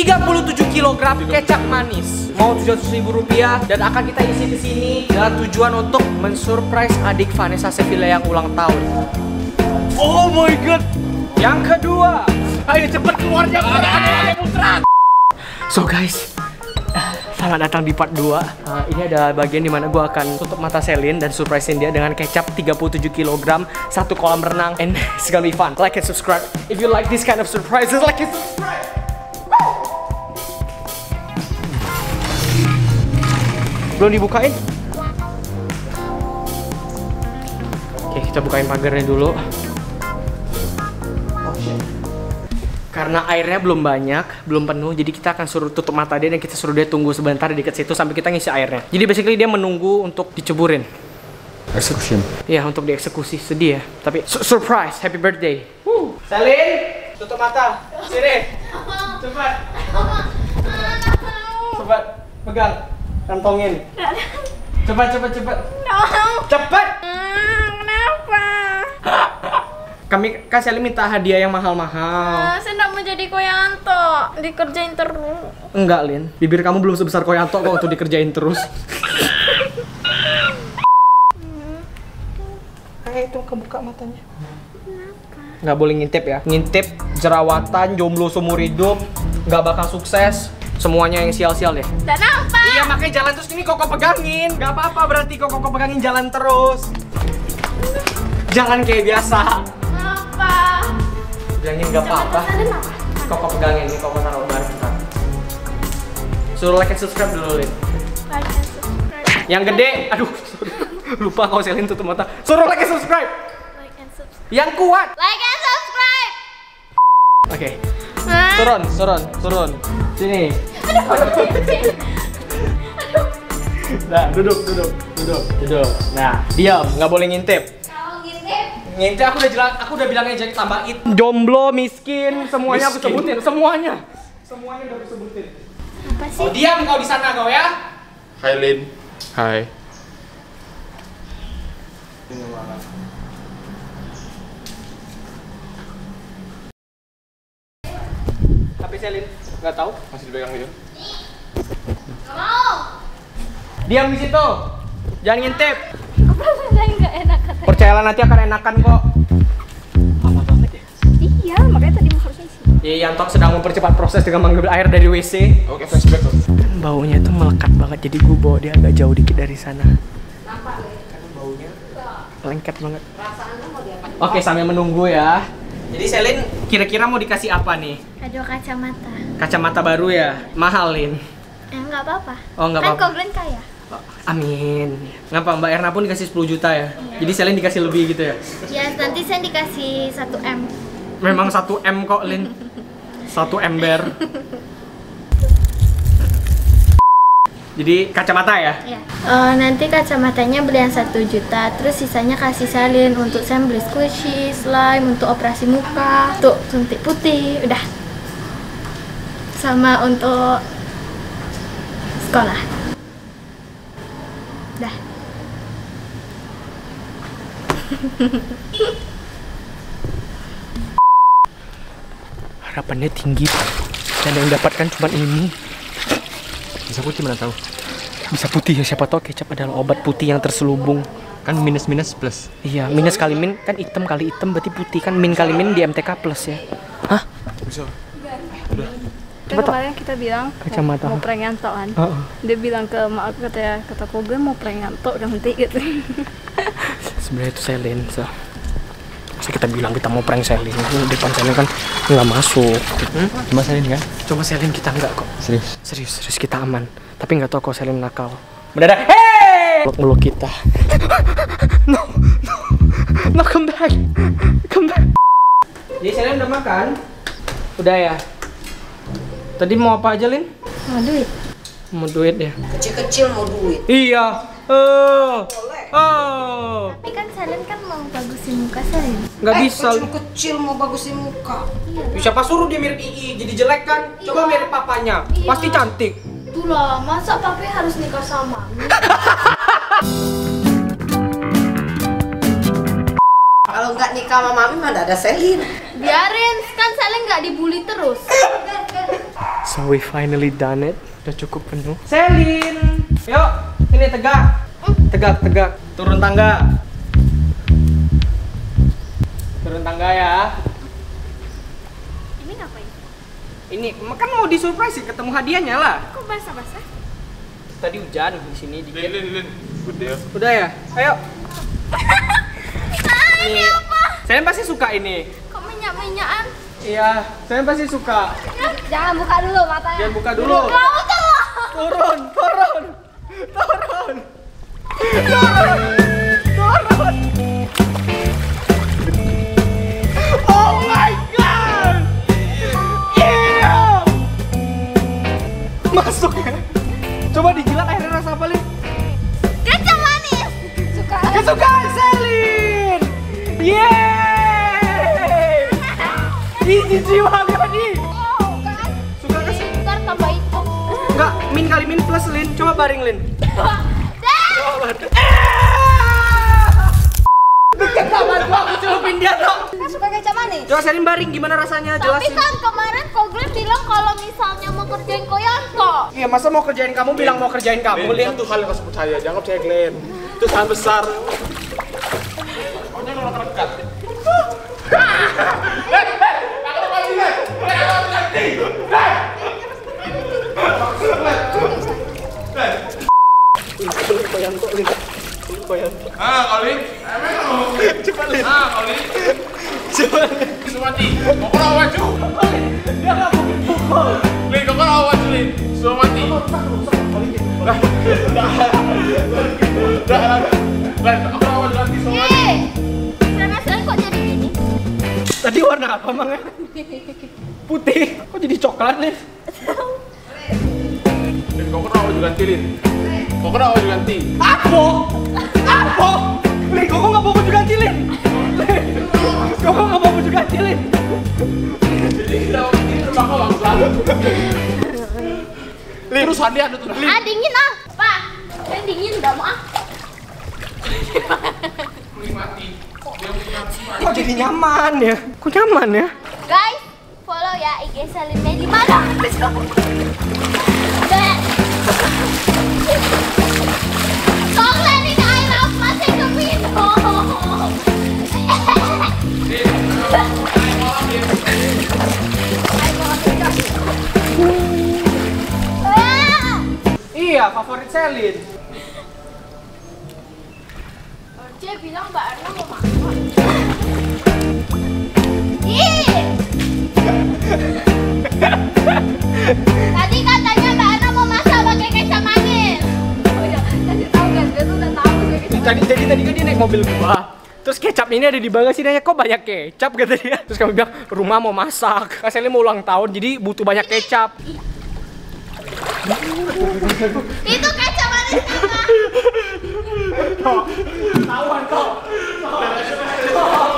37 kg kecap manis, mau Rp700.000 dan akan kita isi di sini dengan tujuan untuk mensurprise adik Vanessa Sevilla yang ulang tahun. Oh my god. Yang kedua, ayo cepet keluar yang muteran. So guys, selamat datang di part 2. Ini ada bagian dimana gue akan tutup mata Celine dan surprisein dia dengan kecap 37 kg, satu kolam renang, and it's gonna be fun. Like and subscribe if you like this kind of surprises. Like and subscribe. Belum dibukain. Oke, kita bukain pagarnya dulu. Oh shit. Karena airnya belum banyak, belum penuh, jadi kita akan suruh tutup mata dia dan kita suruh dia tunggu sebentar di dekat situ sampai kita ngisi airnya. Jadi basically dia menunggu untuk diceburin. Execution. Iya, untuk dieksekusi. Sedih ya. Tapi surprise, happy birthday. Celine, tutup mata. Sini. Cepat. Cepat pegang. Kantongin. Cepat. No. Cepat. Kenapa? Kami kasih minta hadiah yang mahal-mahal. Saya enggak mau jadi Yanto, dikerjain terus. Enggak, Lin. Bibir kamu belum sebesar Yanto kok untuk dikerjain terus. Kayak itu kebuka matanya. Kenapa? Enggak boleh ngintip ya. Ngintip, jerawatan, jomblo seumur hidup, enggak bakal sukses. Semuanya yang sial-sial deh. Nggak nampak. Iya, makanya jalan terus ini kok pegangin. Nggak apa-apa berarti kok pegangin, jalan terus. Jangan kayak biasa. Kenapa? Bilangin nggak apa-apa. Kok pegangin ini, kok taruh bareng. Suruh like and subscribe dulu, Lin. Like and subscribe. Yang gede, aduh. Lupa kau Celine tutup mata. Suruh like and subscribe. Like and subscribe. Yang kuat. Like and subscribe. Oke. Okay. Turun. Sini. Aduh. Nah, duduk. Nah, diam, nggak boleh ngintip. Kalau ngintip aku udah jelas, aku udah bilangnya jadi tambahin. Jomblo, miskin, semuanya miskin. Aku sebutin, semuanya udah aku sebutin. Apa sih? Oh, diam kau di sana kau ya. Hai Lin. Hai. Ini mana? Tapi Celine nggak tahu, masih dipegang gitu. Nggak mau. Diam di situ, jangan ngintip. Apa rasanya nggak enak katanya? Percayalah nanti akan enakan kok. Lama banget ya? Iya, makanya tadi mau harusnya sih. Iya, Yanto sedang mempercepat proses dengan mengambil air dari WC. Oke, flashback. Baunya tuh melekat banget, jadi gue bawa dia agak jauh dikit dari sana. Nampak ya? Karena baunya lengket banget. Rasanya mau diapain? Oke, sambil menunggu ya. Jadi Celine kira-kira mau dikasih apa nih? Ada kacamata. Kacamata baru ya? Mahal, Lin? Enggak apa-apa. Oh, enggak apa-apa. Kan Glenn kaya. Oh, amin. Ngapa Mbak Erna pun dikasih 10 juta ya? Iya. Jadi Celine dikasih lebih gitu ya? Iya, nanti saya dikasih 1M. Memang 1M kok, Lin. 1 ember. Jadi kacamata ya? Iya. Nanti kacamatanya beli yang 1 juta, terus sisanya kasih Celine. Untuk saya beli squishy, slime, untuk operasi muka, untuk suntik putih, udah. Sama untuk sekolah. Udah. Harapannya tinggi dan yang dapatkan cuma ini. Bisa putih mana tahu? Bisa putih ya, siapa tahu kecap adalah obat putih yang terselubung. Kan minus plus. Iya, minus kali min kan hitam kali hitam berarti putih, kan min kali min di MTK plus ya. Hah? Bisa. Udah. Coba kemarin kita bilang kacamata. Mau prank Yanto kan. Dia bilang ke mak aku, kata aku gue mau prank Yanto udah nanti gitu. Sebenarnya itu Celine. So kita bilang kita mau prank Celine, depan Celine kan nggak masuk. Cuma Celine kan? Cuma Celine kita nggak kok. Serius kita aman. Tapi nggak tahu kok Celine nakal. Mendadak, hey! Meluk kita. No, come back. Jadi Celine udah makan? Udah ya. Tadi mau apa aja, Lin? Mau duit ya. Kecil-kecil mau duit. Iya. Oh. Tapi kan Celine kan mau bagusin muka Celine. Nggak bisa. Kecil-kecil mau bagusin muka. Iya. Siapa suruh dia mirip Ii? Jadi jelek kan? Iya. Coba mirip papanya. Iya. Pasti cantik. Itulah, masa papi harus nikah sama? Kalau nggak nikah sama mami mana ada Celine? Biarin, kan Celine nggak dibully terus. So we finally done it. Udah cukup penuh. Celine, yuk sini tegak. Tegak. Turun tangga. Turun tangga ya. Ini ngapain? Ini kan mau disurprise ketemu hadiahnya lah. Kok basah-basah? Tadi hujan di sini dikit. Lin. Udah ya. Ayo. Ini apa? Saya pasti suka ini. Kok minyak-minyakan? Iya, saya pasti suka. Jangan buka dulu matanya. Jangan buka dulu. Turun. Oh my god. Yeah. Masuk ya. Coba dijilat akhirnya rasa apa, Lin? Kecap manis. Kesukaan Celine. Yeay. Ini jiwa nih. Oh, kan. Suka kasih. Ntar tambahin. Enggak, min kali min plus Lin. Coba baring Lin. Deket sama gua, aku celupin dia dong. Kan suka kecap manis. Coba Celine baring, gimana rasanya? Jelasin. Tapi kan kemarin Kogler bilang kalau misalnya mau kerjain Koyanto. Iya, masa mau kerjain kamu bilang mau kerjain kamu, Lin. Satu hal yang harus percaya, jangan percaya Glenn. Itu sangat besar. Pokoknya kalau terdekat. Koyanto. Ah, Oli. Cepat, Lin. Ah, Oli. Cepat. Suwati, kok ora waju? Dia enggak mau dipukul. Lin, kok ora waju, Lin? Suwati. Dah. Kok ora waju lagi Suwati? Eh. Sekarang kok jadi gini? Tadi warna apa, Mang? Putih. Kok jadi coklat, Lin? Lin, kok ora waju ganti, Lin? Kok kenapa baju ganti? Apa? Lin, kok nggak mau baju ganti, Lin? Jadi kita ini rumah kau bang selalu. Lin, Rusandy ada tuh. Ah, dingin ah, Pak. Saya dingin, nggak mau ah. Mati. Kok jadi nyaman ya? Guys, follow ya IG Salim Medi. Kogler ini air laut masih ke minum. Iya, favorit Celine. Dia bilang Mbak Erna mau makan. Tadi katanya Mbak Erna mau masak pakai kecap manis. Tadi kan dia naik mobil gua. Terus kecap ini ada di bagasinya, kok banyak kecap kata dia. Terus kami bilang rumah mau masak, Celine mau ulang tahun jadi butuh banyak kecap. Itu kecap manis apa? Tahuan kok. Tahuan kok.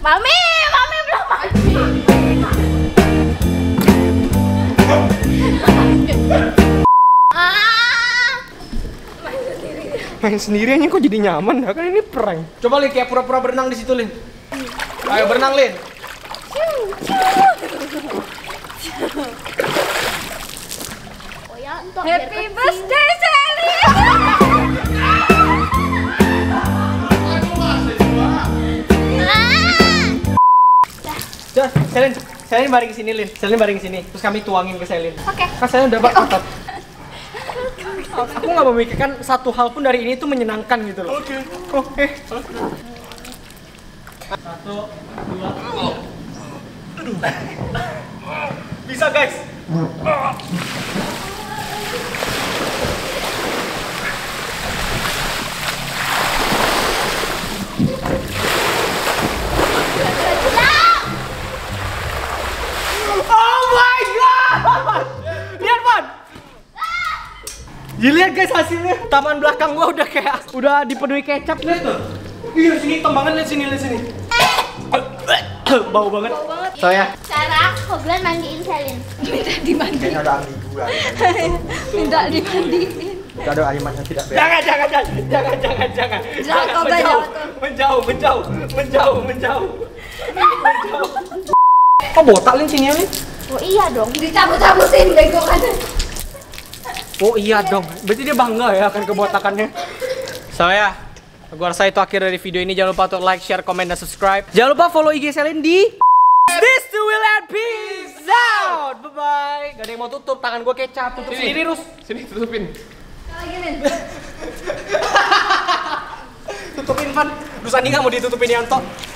Mami belum mandi. Main sendiriannya kok jadi nyaman, kan ini prank. Coba Lin, kayak pura-pura berenang di situ Lin. Ayo berenang Lin. Happy birthday Celine. Celine baring sini Lin. Terus kami tuangin ke Celine. Oke. Kan Celine udah bak otot. Aku nggak memikirkan satu hal pun dari ini itu menyenangkan gitu loh. Oke. Satu, dua. Aduh. Bisa guys. Lihat guys hasilnya. Taman belakang gua udah kayak dipenuhi kecap. Lihat tuh. Iya, sini hitam banget. Lihat sini. Bau banget. Soalnya cara Kogler mandiin Celine. Minta dimandiin. Minta dimandiin. Kita doa iman yang tidak beres. Jangan. Menjauh. Kok botak lincingnya ini? Oh iya dong. Dicabut-cabutin begokannya. Oh iya dong. Berarti dia bangga ya akan kebotakannya. Saya gua rasa itu akhir dari video ini. Jangan lupa untuk like, share, komen, dan subscribe. Jangan lupa follow IG Celine di This Too Will End. Peace out. Bye bye. Gak ada yang mau tutup, tangan gua kecap. Tutup sini, Rus. Sini tutupin. Tutupin, Van. Rusandy nggak mau ditutupin Yanto.